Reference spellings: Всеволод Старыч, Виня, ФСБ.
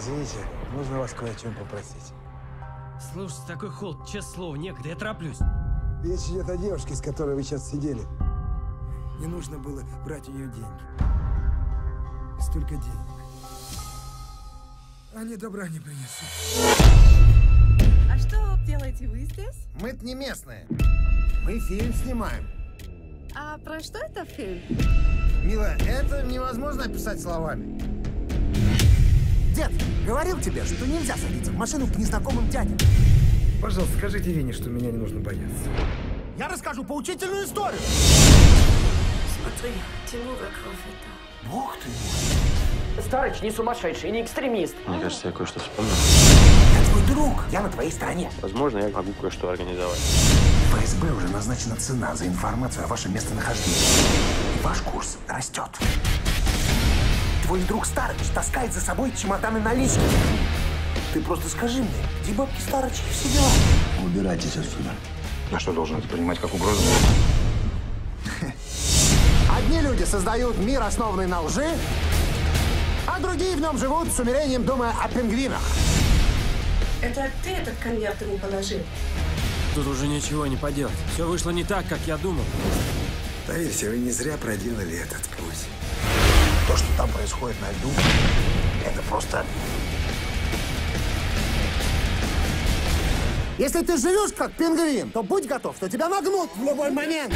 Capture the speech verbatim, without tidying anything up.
Извините, нужно вас кое о чем попросить. Слушайте, такой холод, честное слово, некогда, я тороплюсь. Речь идет о девушке, с которой вы сейчас сидели. Не нужно было брать у нее деньги. Столько денег. Они добра не принесут. А что делаете вы здесь? Мы-то не местные. Мы фильм снимаем. А про что это фильм? Мила, это невозможно описать словами. Дед, говорил тебе, что нельзя садиться в машину к незнакомым дядям. Пожалуйста, скажите Вине, что меня не нужно бояться. Я расскажу поучительную историю. Смотри, тьму вокруг это. Бог ты мой. Старыч не сумасшедший, не экстремист. Мне кажется, я кое-что вспомнил. Я твой друг, я на твоей стороне. Возможно, я могу кое-что организовать. В ФСБ уже назначена цена за информацию о вашем местонахождении. И ваш курс растет. Твой друг Старыч таскает за собой чемоданы налички. Ты просто скажи мне, где бабки Старыча и все дела? Убирайтесь отсюда. Я что, должен это принимать как угрозу? Одни люди создают мир, основанный на лжи, а другие в нем живут с умилением, думая о пингвинах. Это ты этот конверт ему положил? Тут уже ничего не поделать. Все вышло не так, как я думал. Поверьте, вы не зря проделали этот путь. То, что там происходит на льду, это просто... Если ты живешь как пингвин, то будь готов, что тебя нагнут в любой момент.